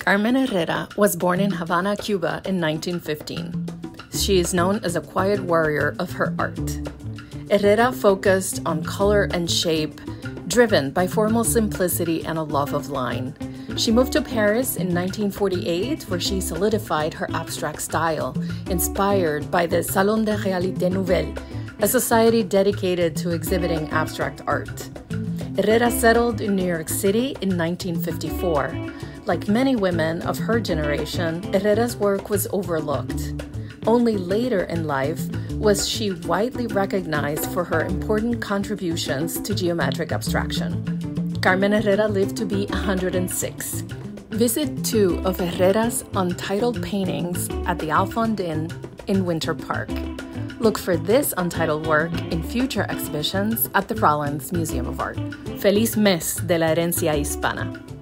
Carmen Herrera was born in Havana, Cuba in 1915. She is known as a quiet warrior of her art. Herrera focused on color and shape, driven by formal simplicity and a love of line. She moved to Paris in 1948, where she solidified her abstract style, inspired by the Salon de Realité Nouvelle, a society dedicated to exhibiting abstract art. Herrera settled in New York City in 1954. Like many women of her generation, Herrera's work was overlooked. Only later in life was she widely recognized for her important contributions to geometric abstraction. Carmen Herrera lived to be 106. Visit two of Herrera's untitled paintings at the Alfond Inn in Winter Park. Look for this untitled work in future exhibitions at the Rollins Museum of Art. Feliz mes de la herencia hispana.